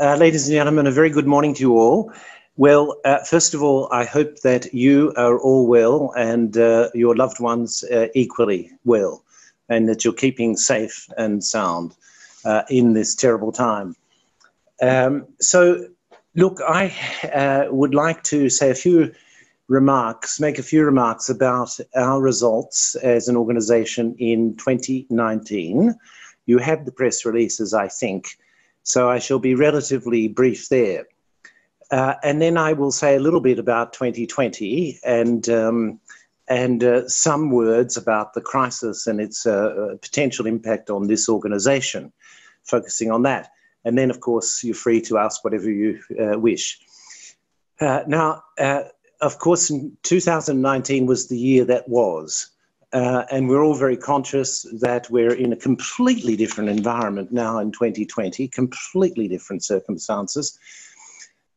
Ladies and gentlemen, a very good morning to you all. Well, first of all, I hope that you are all well and your loved ones equally well, and that you're keeping safe and sound in this terrible time. So, look, I would like to say make a few remarks about our results as an organisation in 2019. You have the press releases, I think, so I shall be relatively brief there. And then I will say a little bit about 2020 and some words about the crisis and its potential impact on this organisation, focusing on that. And then, of course, you're free to ask whatever you wish. Of course, 2019 was the year that was, and we're all very conscious that we're in a completely different environment now in 2020, completely different circumstances,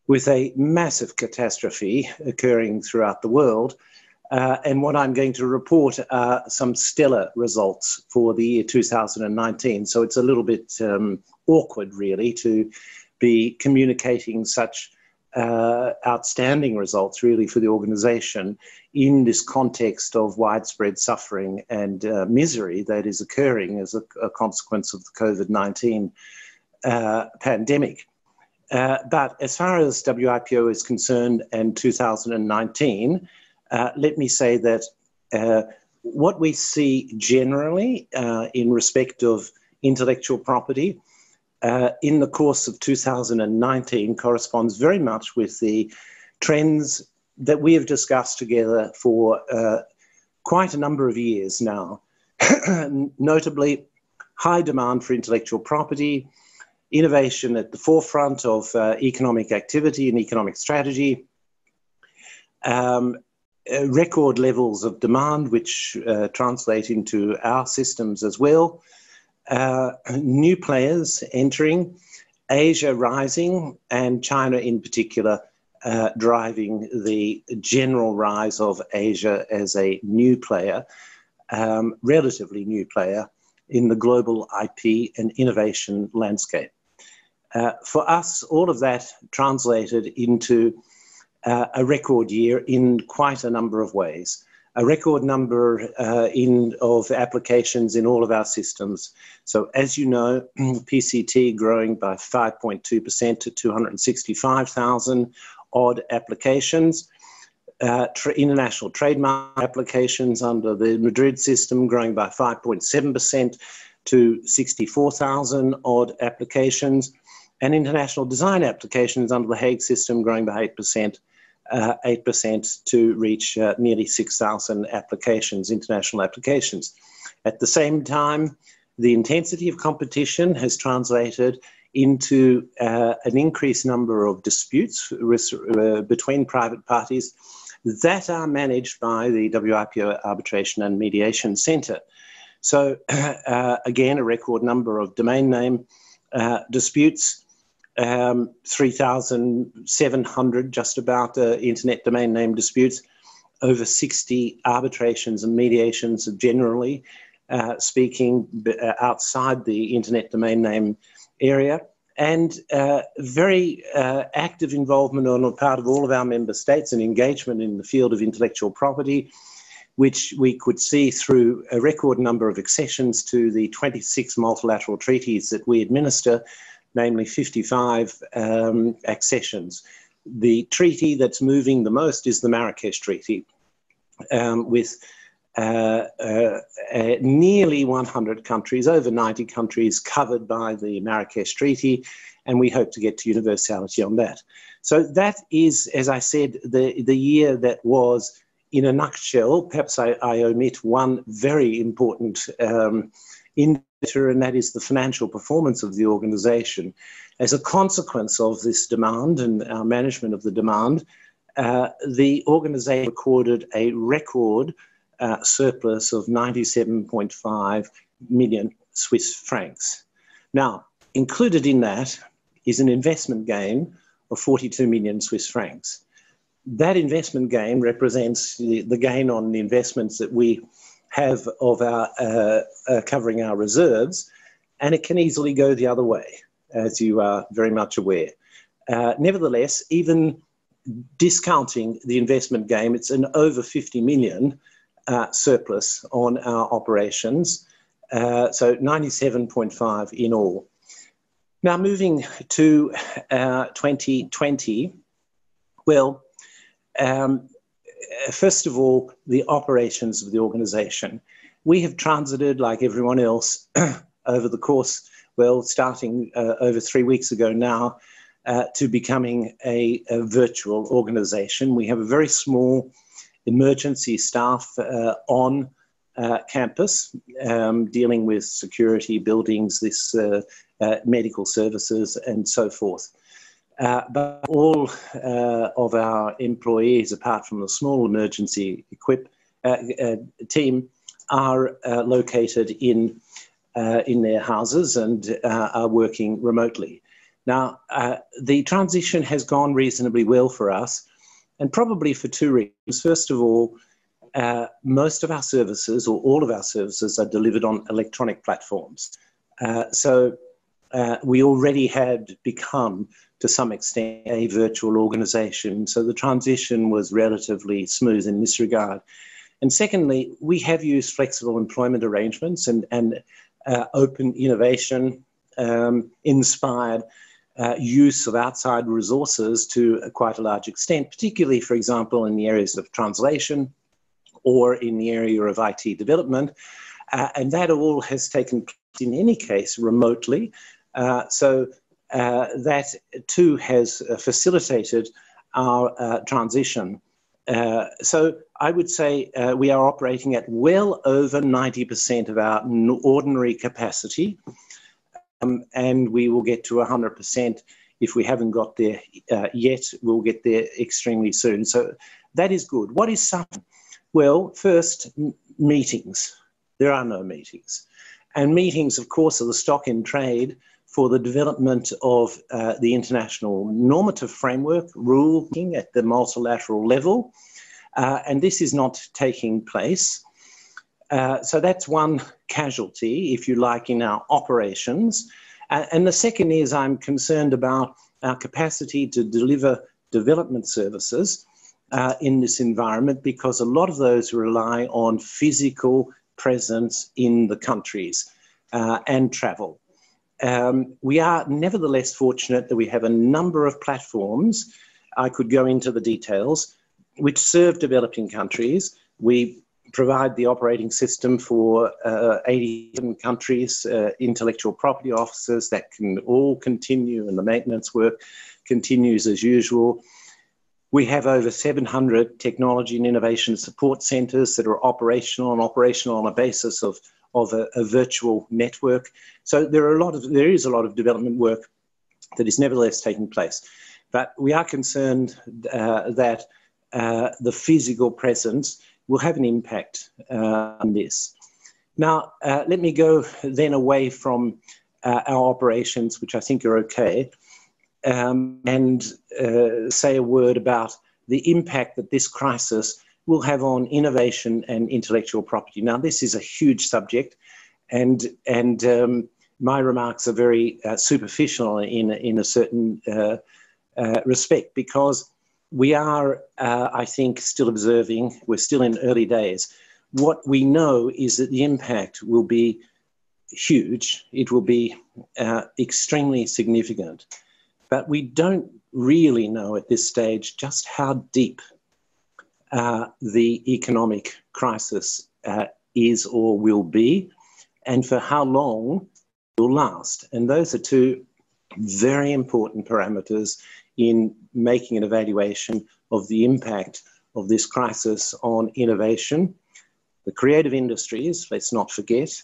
with a massive catastrophe occurring throughout the world. And what I'm going to report are some stellar results for the year 2019. So it's a little bit awkward, really, to be communicating such outstanding results, really, for the organisation in this context of widespread suffering and misery that is occurring as a consequence of the COVID-19 pandemic. But as far as WIPO is concerned and 2019, let me say that what we see generally in respect of intellectual property in the course of 2019 corresponds very much with the trends that we have discussed together for quite a number of years now. Notably, high demand for intellectual property, innovation at the forefront of economic activity and economic strategy, record levels of demand, which translate into our systems as well, new players entering, Asia rising, and China in particular driving the general rise of Asia as a new player, relatively new player, in the global IP and innovation landscape. For us, all of that translated into a record year in quite a number of ways. A record number of applications in all of our systems. So as you know, PCT growing by 5.2% to 265,000 odd applications. International trademark applications under the Madrid system growing by 5.7% to 64,000 odd applications. And international design applications under the Hague system growing by 8% to reach nearly 6,000 applications, international applications. At the same time, the intensity of competition has translated into an increased number of disputes between private parties that are managed by the WIPO Arbitration and Mediation Centre. So again, a record number of domain name disputes, 3,700 just about internet domain name disputes, over 60 arbitrations and mediations generally speaking outside the internet domain name area, and very active involvement on the part of all of our member states and engagement in the field of intellectual property, which we could see through a record number of accessions to the 26 multilateral treaties that we administer, namely 55 accessions. The treaty that's moving the most is the Marrakesh Treaty, with nearly 100 countries, over 90 countries covered by the Marrakesh Treaty, and we hope to get to universality on that. So that is, as I said, the year that was in a nutshell. Perhaps I omit one very important indicator, and that is the financial performance of the organisation. As a consequence of this demand and our management of the demand, the organisation recorded a record surplus of 97.5 million Swiss francs. Now, included in that is an investment gain of 42 million Swiss francs. That investment gain represents the gain on the investments that we have of our covering our reserves, and it can easily go the other way. as you are very much aware. Nevertheless, even discounting the investment game, it's an over 50 million surplus on our operations, so 97.5 in all. Now, moving to 2020, well, first of all, the operations of the organisation. We have transited, like everyone else, over the course, well, starting over 3 weeks ago now, to becoming a virtual organisation. We have a very small emergency staff on campus, dealing with security, buildings, this medical services, and so forth. But all of our employees, apart from the small emergency team, are located in their houses and are working remotely. Now, the transition has gone reasonably well for us, and probably for two reasons. First of all, most of our services, or all of our services, are delivered on electronic platforms. So we already had become, to some extent, a virtual organisation. So the transition was relatively smooth in this regard. And secondly, we have used flexible employment arrangements and open innovation, inspired use of outside resources to quite a large extent, particularly, for example, in the areas of translation, or in the area of IT development. And that all has taken place, in any case, remotely. So that too has facilitated our transition. So I would say we are operating at well over 90% of our ordinary capacity, and we will get to 100%. If we haven't got there yet, we'll get there extremely soon. So that is good. What is suffering? Well, first, meetings. There are no meetings. And meetings, of course, are the stock in trade for the development of the international normative framework, rulemaking at the multilateral level. And this is not taking place. So that's one casualty, if you like, in our operations. And the second is I'm concerned about our capacity to deliver development services in this environment, because a lot of those rely on physical presence in the countries and travel. We are nevertheless fortunate that we have a number of platforms, I could go into the details, which serve developing countries. We provide the operating system for 87 countries, intellectual property officers, that can all continue, and the maintenance work continues as usual. We have over 700 technology and innovation support centres that are operational on a basis of a virtual network. So there is a lot of development work that is nevertheless taking place. But we are concerned that the physical presence will have an impact on this. Now, let me go then away from our operations, which I think are okay, and say a word about the impact that this crisis will have on innovation and intellectual property. Now, this is a huge subject, and my remarks are very superficial in a certain respect, because we are, I think, still observing, we're still in early days. What we know is that the impact will be huge. It will be extremely significant. But we don't really know at this stage just how deep the economic crisis is or will be, and for how long it will last. And those are two very important parameters in making an evaluation of the impact of this crisis on innovation. The creative industries, let's not forget,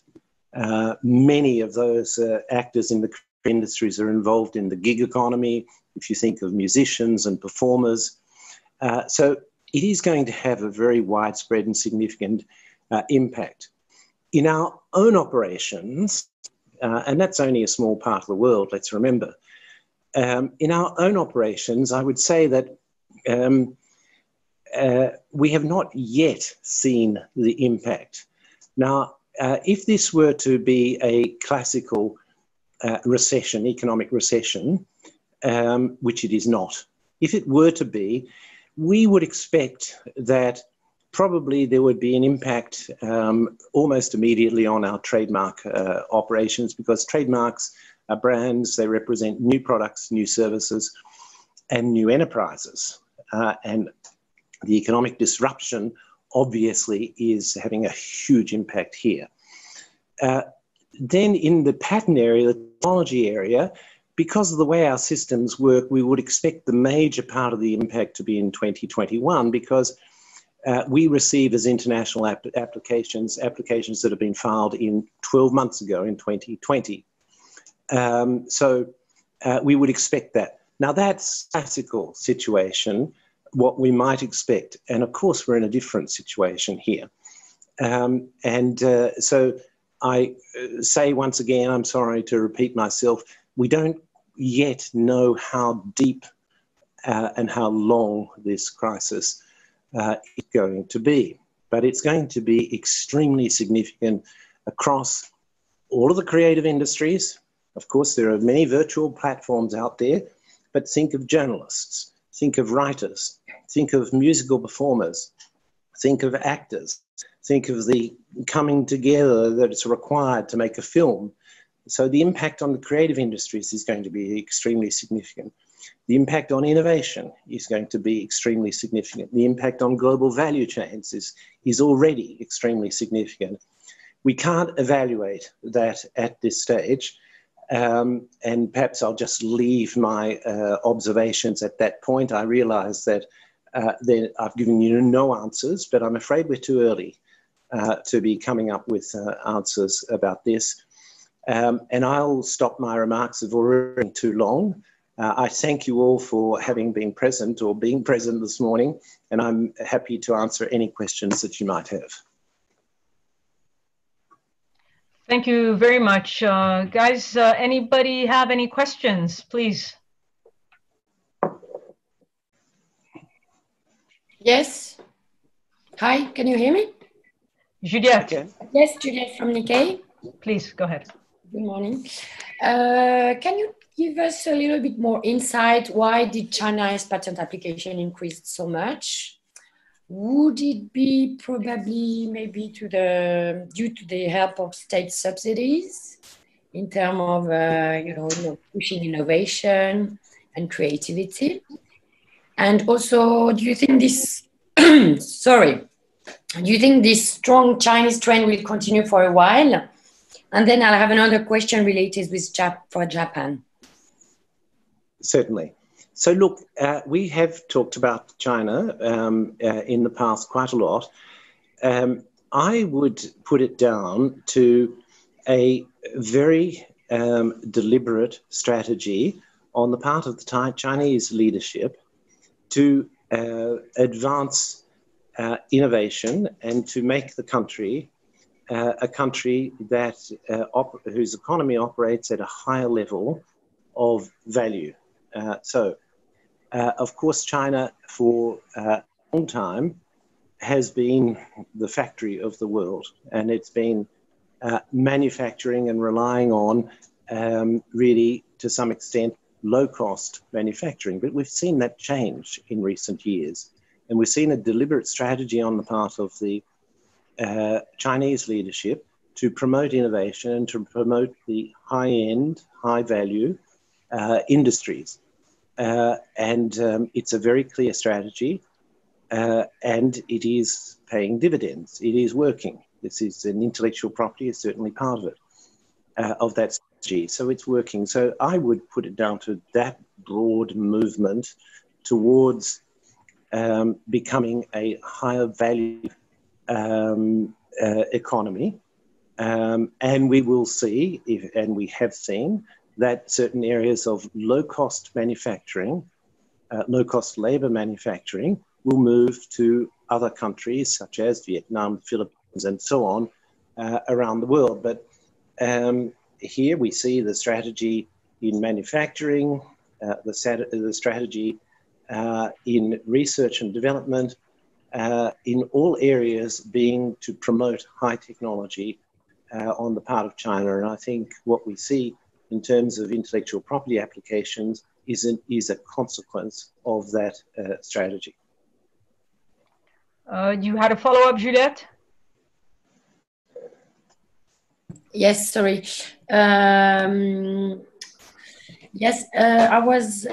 many of those actors in the industries are involved in the gig economy, if you think of musicians and performers. So it is going to have a very widespread and significant impact. In our own operations, and that's only a small part of the world, let's remember, in our own operations, I would say that we have not yet seen the impact. Now, if this were to be a classical recession, economic recession, which it is not. If it were to be, we would expect that probably there would be an impact almost immediately on our trademark operations, because trademarks are brands, they represent new products, new services, and new enterprises. And the economic disruption obviously is having a huge impact here. Then in the patent area, the technology area, because of the way our systems work, we would expect the major part of the impact to be in 2021, because we receive as international applications that have been filed in 12 months ago in 2020. So we would expect that. Now, that's classical situation, what we might expect. And of course, we're in a different situation here. So I say once again, I'm sorry to repeat myself, we don't yet know how deep and how long this crisis is going to be. But it's going to be extremely significant across all of the creative industries. Of course, there are many virtual platforms out there, but think of journalists, think of writers, think of musical performers, think of actors, think of the coming together that is required to make a film. So the impact on the creative industries is going to be extremely significant. The impact on innovation is going to be extremely significant. The impact on global value chains is already extremely significant. We can't evaluate that at this stage. And perhaps I'll just leave my observations at that point. I realize that I've given you no answers, but I'm afraid we're too early to be coming up with answers about this. And I'll stop my remarks. They've already been too long. I thank you all for having been present or being present this morning, and I'm happy to answer any questions that you might have. Thank you very much. Guys, anybody have any questions, please? Yes. Hi, can you hear me? Juliette. Okay. Yes, Juliette from Nikkei. Please, go ahead. Good morning. Can you give us a little bit more insight? Why did China's patent application increase so much? Would it be probably maybe due to the help of state subsidies in terms of pushing innovation and creativity? And also, do you think this? Do you think this strong Chinese trend will continue for a while? And then I'll have another question related with Japan. Certainly. So look, we have talked about China in the past quite a lot. I would put it down to a very deliberate strategy on the part of the Chinese leadership to advance innovation and to make the country a country that whose economy operates at a higher level of value. So, of course, China for a long time has been the factory of the world, and it's been manufacturing and relying on really, to some extent, low-cost manufacturing. But we've seen that change in recent years, and we've seen a deliberate strategy on the part of the Chinese leadership to promote innovation and to promote the high-end, high-value industries. It's a very clear strategy, and it is paying dividends. It is working. This is an intellectual property, is certainly part of it, of that strategy. So it's working. So I would put it down to that broad movement towards becoming a higher value economy, and we will see, and we have seen, that certain areas of low-cost manufacturing, low-cost labor manufacturing, will move to other countries such as Vietnam, Philippines, and so on around the world. But here we see the strategy in manufacturing, the strategy in research and development, in all areas being to promote high technology on the part of China. And I think what we see in terms of intellectual property applications is a consequence of that strategy. You had a follow-up, Juliette? Yes, sorry. Yes, I was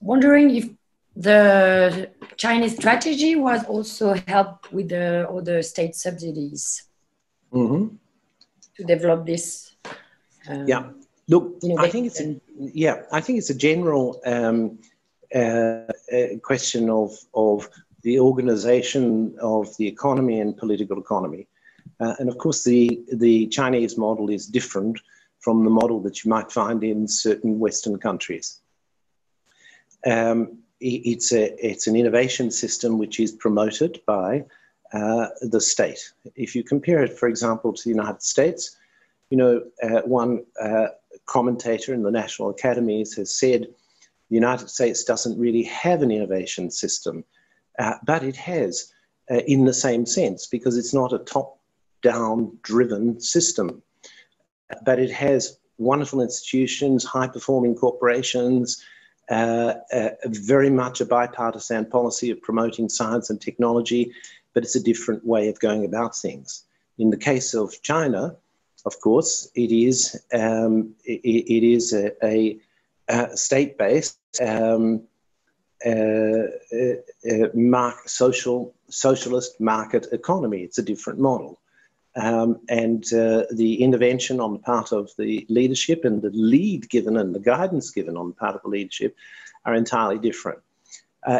wondering if the Chinese strategy was also helped with the other state subsidies to develop this. Yeah, look, I think it's a, general question of the organization of the economy and political economy. And of course, the Chinese model is different from the model that you might find in certain Western countries. It's an innovation system which is promoted by the state. If you compare it, for example, to the United States, you know, one commentator in the National Academies has said the United States doesn't really have an innovation system, but it has in the same sense, because it's not a top-down driven system. But it has wonderful institutions, high-performing corporations, very much a bipartisan policy of promoting science and technology, but it's a different way of going about things. In the case of China, of course, it is a state-based socialist market economy. It's a different model. And the intervention on the part of the leadership and the lead given and the guidance given on the part of the leadership are entirely different.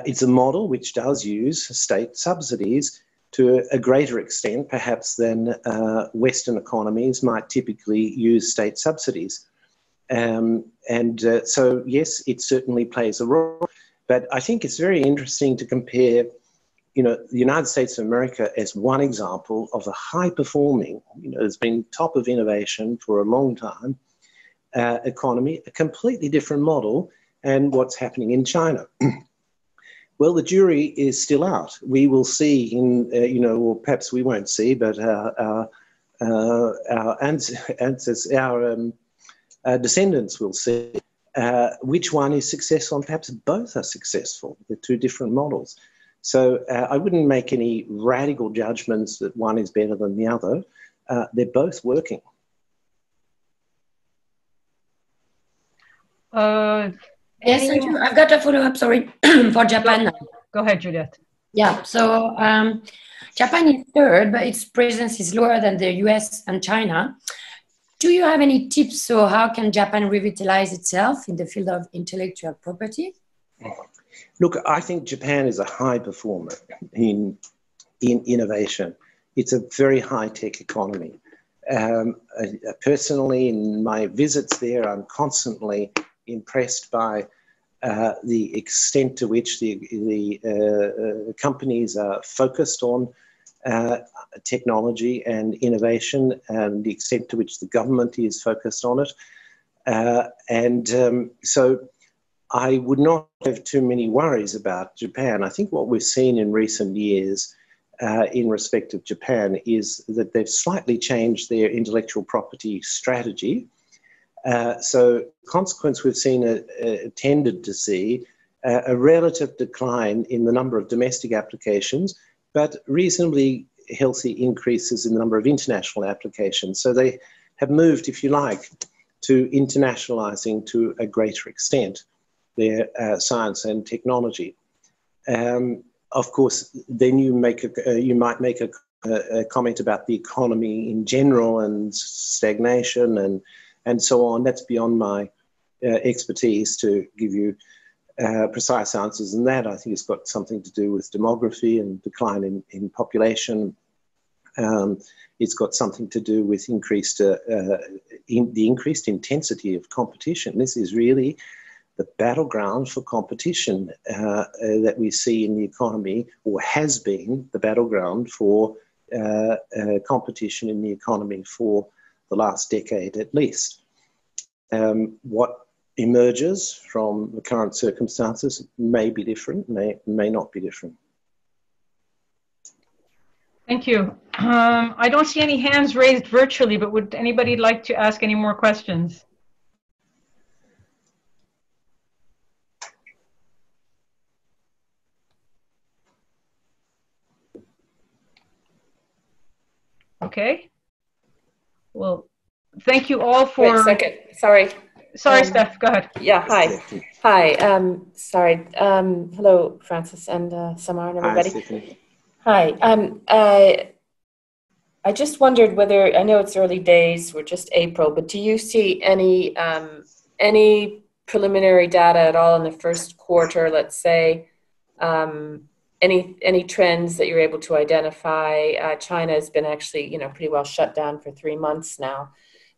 It's a model which does use state subsidies to a greater extent, perhaps, than Western economies might typically use state subsidies. So, yes, it certainly plays a role. But I think it's very interesting to compare, you know, the United States of America as one example of a high-performing, you know, it's been top of innovation for a long time, economy, a completely different model, and what's happening in China. Well, the jury is still out. We will see in, you know, or perhaps we won't see, but our descendants will see which one is successful, and perhaps both are successful, the two different models. So I wouldn't make any radical judgments that one is better than the other. They're both working. Yes, thank you. I've got a follow-up, sorry, for Japan. Go ahead, Juliette. Yeah, so Japan is third, but its presence is lower than the US and China. Do you have any tips? So how can Japan revitalize itself in the field of intellectual property? Look, I think Japan is a high performer in innovation. It's a very high-tech economy. Personally, in my visits there, I'm constantly impressed by the extent to which the companies are focused on technology and innovation, and the extent to which the government is focused on it. So I would not have too many worries about Japan. I think what we've seen in recent years in respect of Japan is that they've slightly changed their intellectual property strategy. So consequence, we've seen tended to see a relative decline in the number of domestic applications, but reasonably healthy increases in the number of international applications. So they have moved, if you like, to internationalizing to a greater extent their science and technology. Of course, then you might make a comment about the economy in general and stagnation and so on. That's beyond my expertise to give you precise answers on that. I think it's got something to do with demography and decline in population. It's got something to do with increased the increased intensity of competition. This is really the battleground for competition that we see in the economy, or has been the battleground for competition in the economy for the last decade at least. What emerges from the current circumstances may be different, may not be different. Thank you. I don't see any hands raised virtually, but would anybody like to ask any more questions? Okay. Well, thank you all for... Wait a second, sorry. Sorry, Steph, go ahead. Yeah, hi. Hi, sorry. Hello, Francis and Samar and everybody. Hi, Stephanie. Hi. I just wondered whether, I know it's early days, we're just April, but do you see any preliminary data at all in the first quarter, let's say, any trends that you're able to identify? China has been actually, pretty well shut down for 3 months now.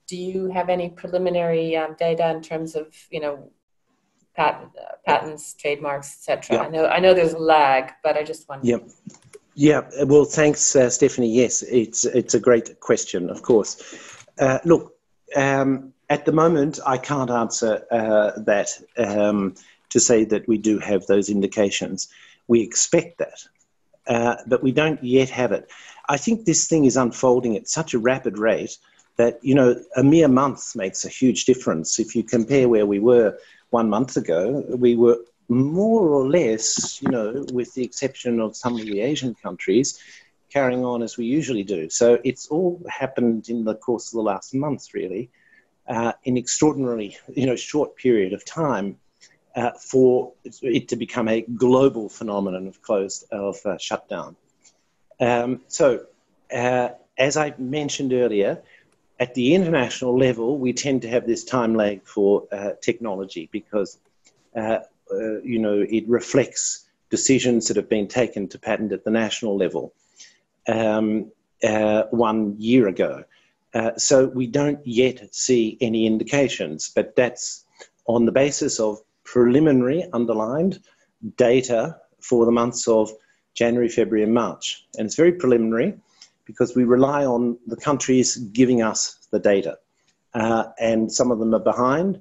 Do you have any preliminary data in terms of, patents, trademarks, etc.? Yeah. I know there's a lag, but I just wondered. Yep. Yeah. Well, thanks, Stephanie. Yes, it's a great question, of course. Look, at the moment, I can't answer that to say that we do have those indications. We expect that, but we don't yet have it. I think this thing is unfolding at such a rapid rate that, a mere month makes a huge difference. If you compare where we were 1 month ago, we were more or less, with the exception of some of the Asian countries, carrying on as we usually do. So it's all happened in the course of the last month, really, in extraordinarily, short period of time for it to become a global phenomenon of shutdown. As I mentioned earlier, at the international level, we tend to have this time lag for technology because, it reflects decisions that have been taken to patent at the national level 1 year ago. So we don't yet see any indications, but that's on the basis of preliminary underlined data for the months of January, February, and March. And it's very preliminary, because we rely on the countries giving us the data. And some of them are behind.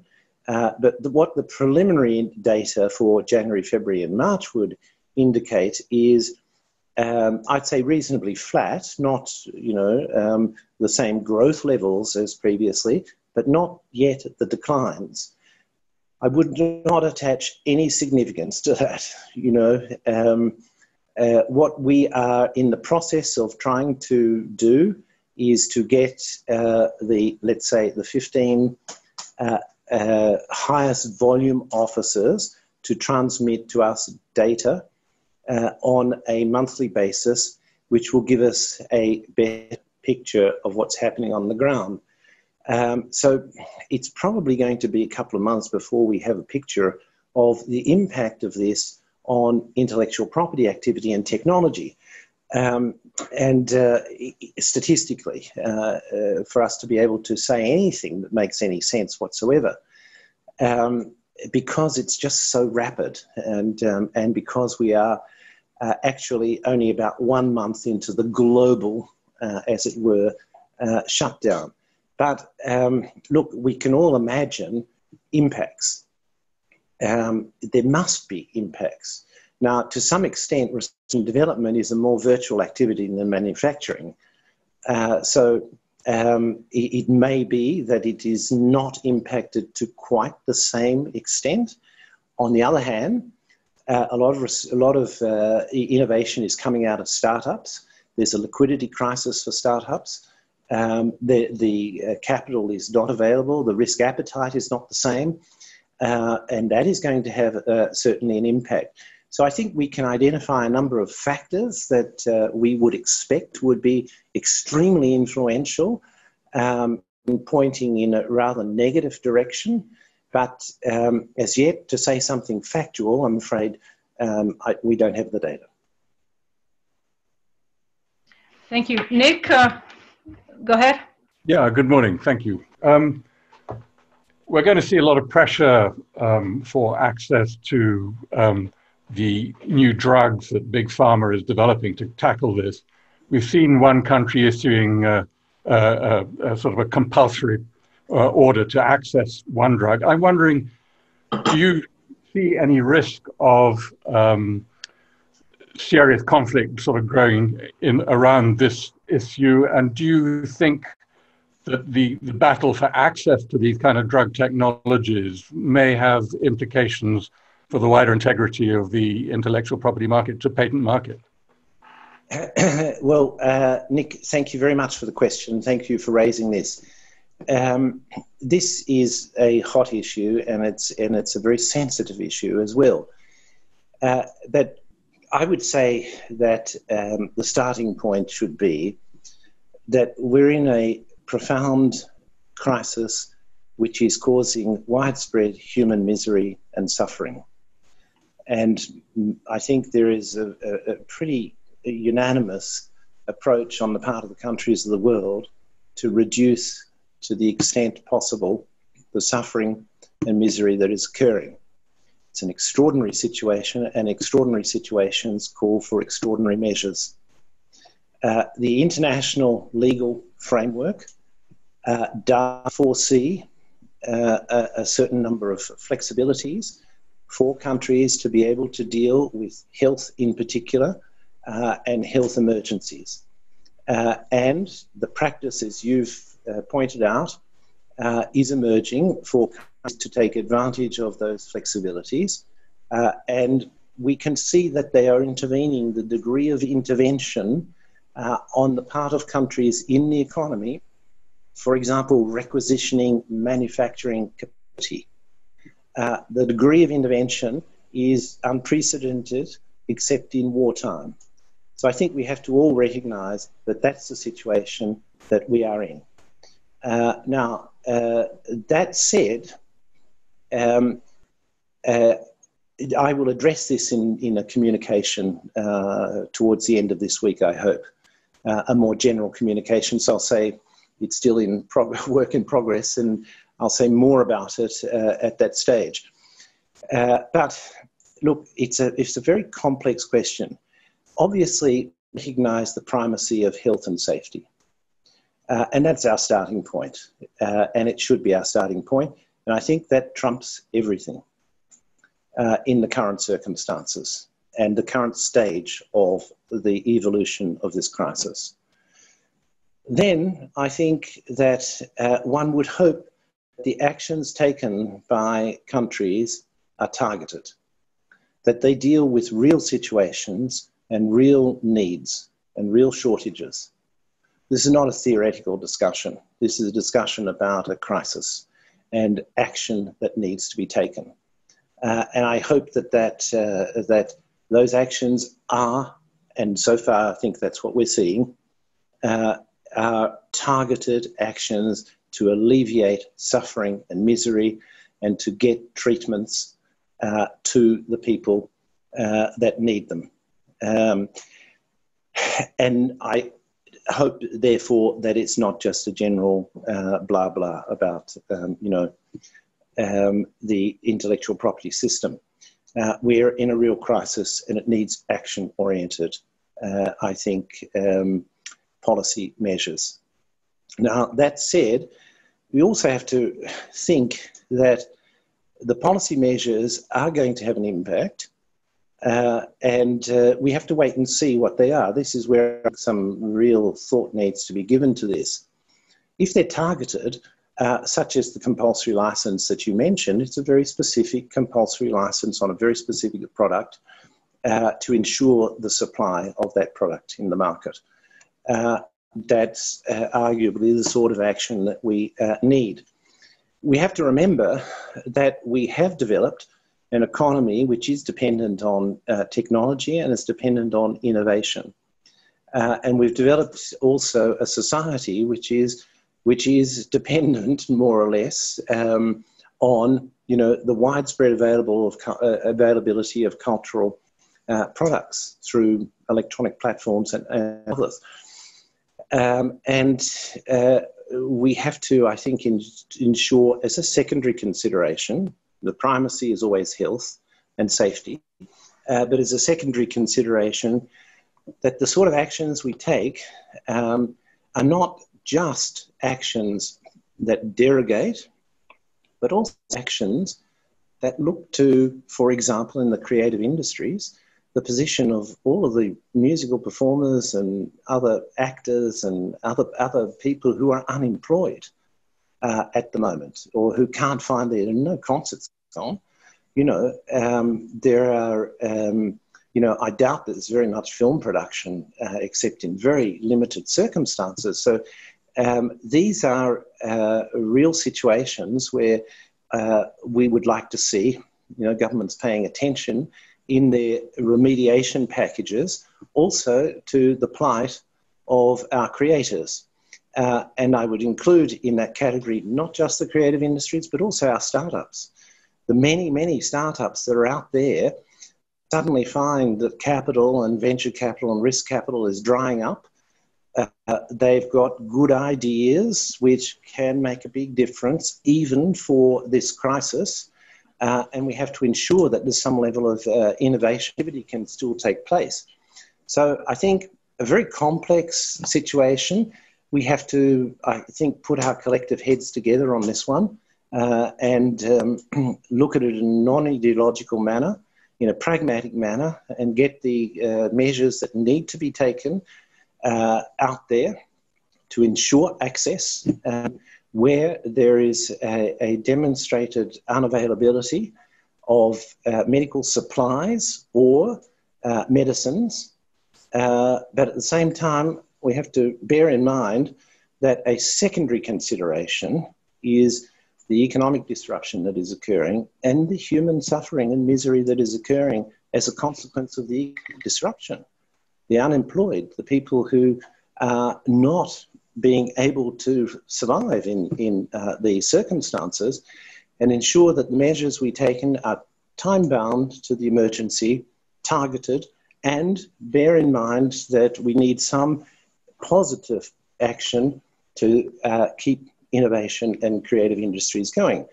But what the preliminary data for January, February, and March would indicate is, I'd say, reasonably flat, not, the same growth levels as previously, but not yet at the declines. I would not attach any significance to that, what we are in the process of trying to do is to get the 15 highest volume officers to transmit to us data on a monthly basis, which will give us a better picture of what's happening on the ground. So it's probably going to be a couple of months before we have a picture of the impact of this on intellectual property activity and technology. Statistically, for us to be able to say anything that makes any sense whatsoever, because it's just so rapid and because we are actually only about 1 month into the global, as it were, shutdown. But look, we can all imagine impacts. There must be impacts. Now, to some extent, research and development is a more virtual activity than manufacturing. It may be that it is not impacted to quite the same extent. On the other hand, a lot of innovation is coming out of startups. There's a liquidity crisis for startups. The capital is not available. The risk appetite is not the same. And that is going to have certainly an impact. So I think we can identify a number of factors that we would expect would be extremely influential, pointing in a rather negative direction. But as yet, to say something factual, I'm afraid we don't have the data. Thank you. Nick, go ahead. Yeah, good morning. Thank you. We're going to see a lot of pressure for access to the new drugs that Big Pharma is developing to tackle this. We've seen one country issuing a sort of a compulsory order to access one drug. I'm wondering, do you see any risk of serious conflict sort of growing around this issue? And do you think that the battle for access to these kind of drug technologies may have implications for the wider integrity of the intellectual property market, to patent market? Well, Nick, thank you very much for the question. Thank you for raising this. This is a hot issue, and it's a very sensitive issue as well. But I would say that the starting point should be that we're in a profound crisis which is causing widespread human misery and suffering. And I think there is a pretty unanimous approach on the part of the countries of the world to reduce to the extent possible the suffering and misery that is occurring. It's an extraordinary situation, and extraordinary situations call for extraordinary measures. The international legal framework does foresee a certain number of flexibilities for countries to be able to deal with health in particular and health emergencies. And the practice, as you've pointed out, is emerging for countries to take advantage of those flexibilities, and we can see that they are intervening. The degree of intervention on the part of countries in the economy, for example, requisitioning manufacturing capacity, the degree of intervention is unprecedented except in wartime. So I think we have to all recognise that that's the situation that we are in. Now, that said, I will address this in a communication towards the end of this week, I hope, a more general communication. So I'll say it's still in work in progress, and I'll say more about it at that stage. But look, it's a very complex question. Obviously, recognise the primacy of health and safety. And that's our starting point, and it should be our starting point. And I think that trumps everything in the current circumstances and the current stage of the evolution of this crisis. Then I think that one would hope that the actions taken by countries are targeted, that they deal with real situations and real needs and real shortages. This is not a theoretical discussion. This is a discussion about a crisis and action that needs to be taken. And I hope that, that those actions are, and so far I think that's what we're seeing, are targeted actions to alleviate suffering and misery and to get treatments to the people that need them. And I hope, therefore, that it's not just a general blah blah about the intellectual property system. We're in a real crisis, and it needs action-oriented, I think, policy measures. Now, that said, we also have to think that the policy measures are going to have an impact. And we have to wait and see what they are. This is where some real thought needs to be given to this. If they're targeted, such as the compulsory license that you mentioned, it's a very specific compulsory license on a very specific product to ensure the supply of that product in the market. That's arguably the sort of action that we need. We have to remember that we have developed an economy which is dependent on technology and is dependent on innovation. And we've developed also a society which is dependent, more or less, on the widespread availability of cultural products through electronic platforms and others. We have to, I think, ensure as a secondary consideration. The primacy is always health and safety, but as a secondary consideration, that the sort of actions we take are not just actions that derogate, but also actions that look to, for example, in the creative industries, the position of all of the musical performers and other actors and other people who are unemployed at the moment, or who can't find their no concerts on. There are you know, I doubt that there's very much film production except in very limited circumstances. So these are real situations where we would like to see, you know, governments paying attention in their remediation packages also to the plight of our creators. And I would include in that category not just the creative industries, but also our startups. The many, many startups that are out there suddenly find that capital and venture capital and risk capital is drying up. They've got good ideas which can make a big difference even for this crisis. And we have to ensure that there's some level of innovation can still take place. So I think a very complex situation. We have to, I think, put our collective heads together on this one and look at it in a non-ideological manner, in a pragmatic manner, and get the measures that need to be taken out there to ensure access where there is a demonstrated unavailability of medical supplies or medicines. But at the same time, we have to bear in mind that a secondary consideration is the economic disruption that is occurring and the human suffering and misery that is occurring as a consequence of the disruption. The unemployed, the people who are not being able to survive in these circumstances, and ensure that the measures we've taken are time-bound to the emergency, targeted, and bear in mind that we need some positive action to keep innovation and creative industries going.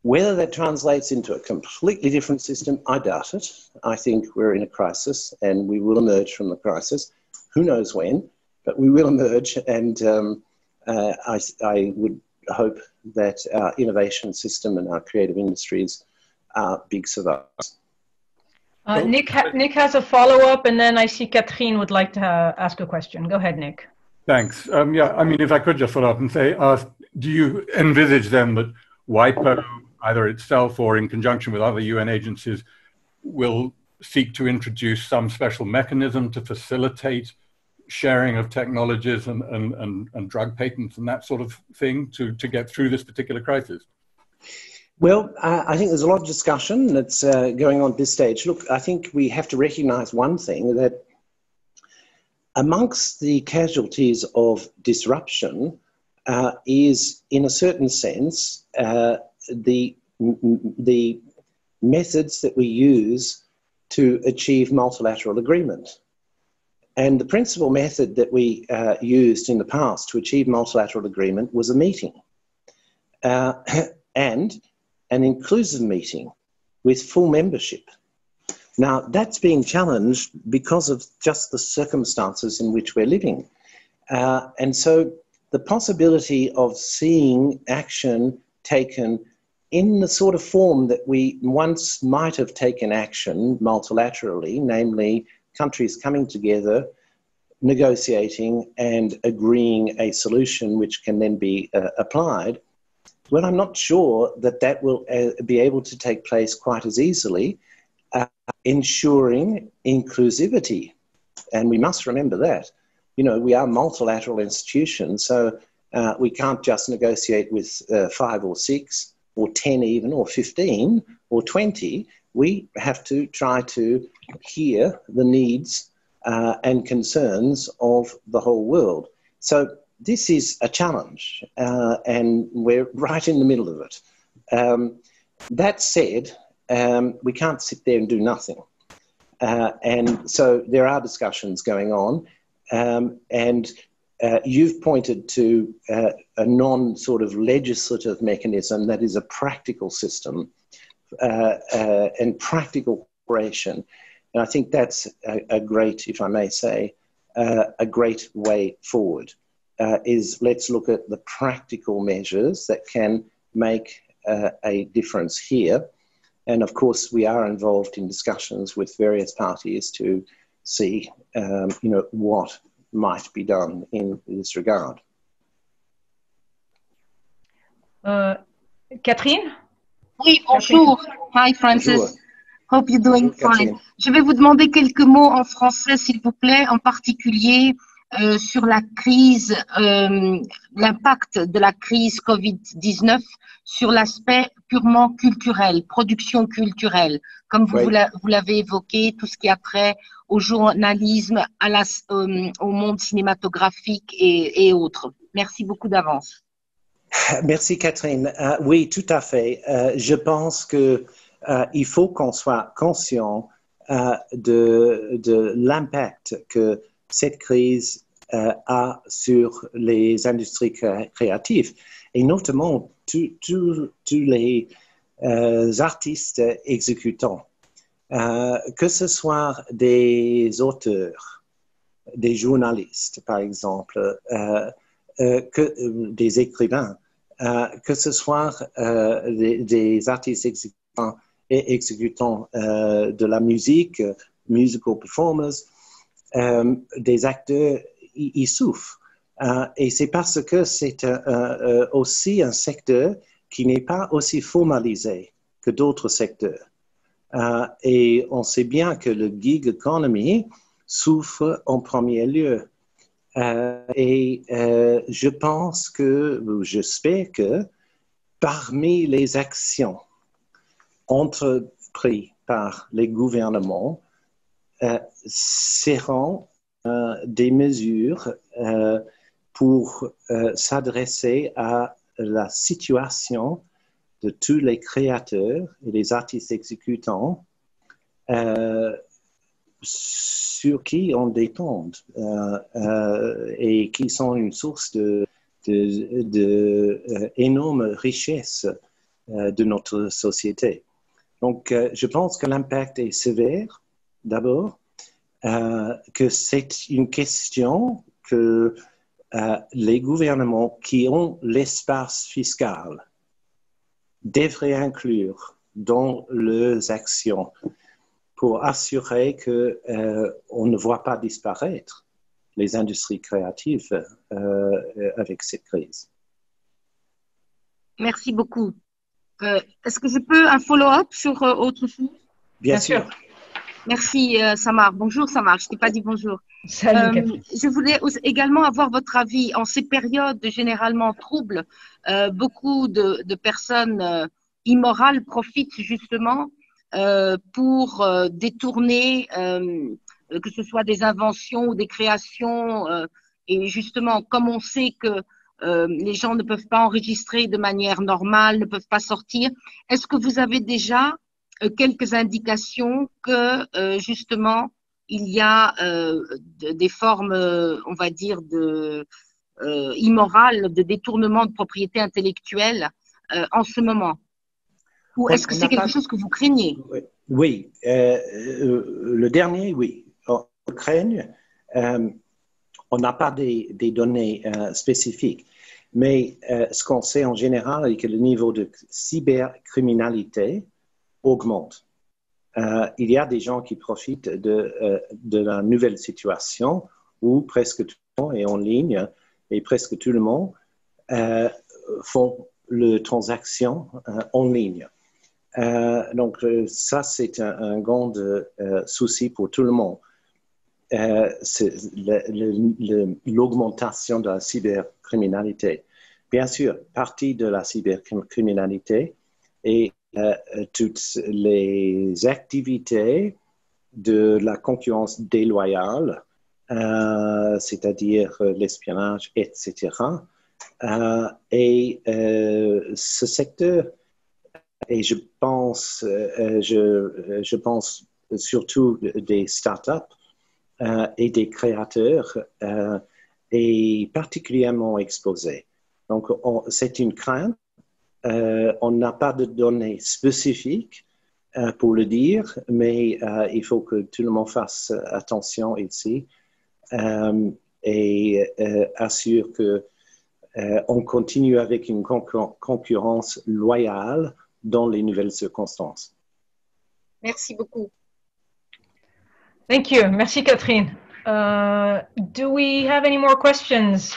Whether that translates into a completely different system, I doubt it. I think we're in a crisis and we will emerge from the crisis. Who knows when, but we will emerge, and I would hope that our innovation system and our creative industries are big survivors. Nick has a follow-up, and then I see Catherine would like to ask a question. Go ahead, Nick. Thanks. Yeah, I mean, if I could just follow up and say, do you envisage then that WIPO, either itself or in conjunction with other UN agencies, will seek to introduce some special mechanism to facilitate sharing of technologies and drug patents and that sort of thing to get through this particular crisis? Well, I think there's a lot of discussion that's going on at this stage. Look, I think we have to recognize one thing, that amongst the casualties of disruption is, in a certain sense, the methods that we use to achieve multilateral agreement. And the principal method that we used in the past to achieve multilateral agreement was a meeting. And an inclusive meeting with full membership. Now, that's being challenged because of just the circumstances in which we're living. And so the possibility of seeing action taken in the sort of form that we once might have taken action multilaterally, namely countries coming together, negotiating and agreeing a solution which can then be applied, well, I'm not sure that that will be able to take place quite as easily, ensuring inclusivity. And we must remember that. You know, we are multilateral institutions, so we can't just negotiate with 5 or 6 or 10 even, or 15 or 20. We have to try to hear the needs and concerns of the whole world. So this is a challenge, and we're right in the middle of it. That said, we can't sit there and do nothing. And so there are discussions going on, and you've pointed to a non-sort of legislative mechanism that is a practical system and practical cooperation. And I think that's a great, if I may say, a great way forward. Is let's look at the practical measures that can make a difference here. And of course, we are involved in discussions with various parties to see you know, what might be done in this regard. Catherine? Oui, bonjour. Catherine. Hi, Francis. Bonjour. Hope you're doing fine. Je vais vous demander quelques mots en français, s'il vous plaît, en particulier sur la crise, l'impact de la crise Covid-19 sur l'aspect purement culturel, production culturelle, comme vous, vous l'avez évoqué, tout ce qui a trait au journalisme, à la, au monde cinématographique et autres. Merci beaucoup d'avance. Merci Catherine. Oui, tout à fait. Je pense que il faut qu'on soit conscient de l'impact que cette crise a sur les industries créatives et notamment tous les artistes exécutants, que ce soit des auteurs, des journalistes par exemple, des écrivains, que ce soit des artistes exécutants et exécutants de la musique, musical performers, des acteurs, ils souffrent. Et c'est parce que c'est aussi un secteur qui n'est pas aussi formalisé que d'autres secteurs. Et on sait bien que le gig economy souffre en premier lieu. Je pense que, j'espère que, parmi les actions entreprises par les gouvernements, seront des mesures pour s'adresser à la situation de tous les créateurs et les artistes exécutants sur qui on dépend et qui sont une source de énorme richesse de notre société. Donc, je pense que l'impact est sévère. D'abord, que c'est une question que les gouvernements qui ont l'espace fiscal devraient inclure dans leurs actions pour assurer que on ne voit pas disparaître les industries créatives avec cette crise. Merci beaucoup. Est-ce que je peux un follow-up sur autre chose? Bien sûr. Merci Samar. Bonjour Samar, je ne t'ai pas dit bonjour. Salut, je voulais également avoir votre avis. En ces périodes généralement troubles, beaucoup de personnes immorales profitent justement pour détourner, que ce soit des inventions ou des créations. Et justement, comme on sait que les gens ne peuvent pas enregistrer de manière normale, ne peuvent pas sortir, est-ce que vous avez déjà quelques indications que justement il y a des formes, on va dire, immorales, de détournement de propriété intellectuelle en ce moment? Ou est-ce que c'est quelque chose que vous craignez? Oui, le dernier, oui, on craigne. On n'a pas des données spécifiques, mais ce qu'on sait en général est que le niveau de cybercriminalité augmente. Il y a des gens qui profitent de la nouvelle situation où presque tout le monde est en ligne et presque tout le monde font les transactions en ligne. Donc ça, c'est un grand souci pour tout le monde. L'augmentation de la cybercriminalité. Bien sûr, partie de la cybercriminalité est toutes les activités de la concurrence déloyale, c'est-à-dire l'espionnage, etc. Ce secteur, et je pense surtout des startups et des créateurs, est particulièrement exposé. Donc, c'est une crainte. On n'a pas de données spécifiques pour le dire, mais il faut que tout le monde fasse attention ici assure qu'on continue avec une concurrence loyale dans les nouvelles circonstances. Merci beaucoup. Thank you. Merci, Catherine. Do we have any more questions?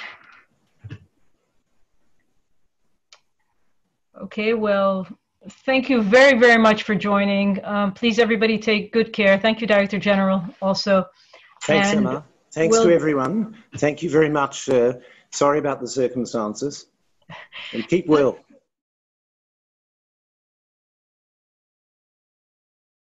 Okay, well, Thank you very, very much for joining. Please, everybody, take good care. Thank you, Director General, also. Thanks, Emma. Thanks to everyone. Thank you very much. Sorry about the circumstances. And keep well.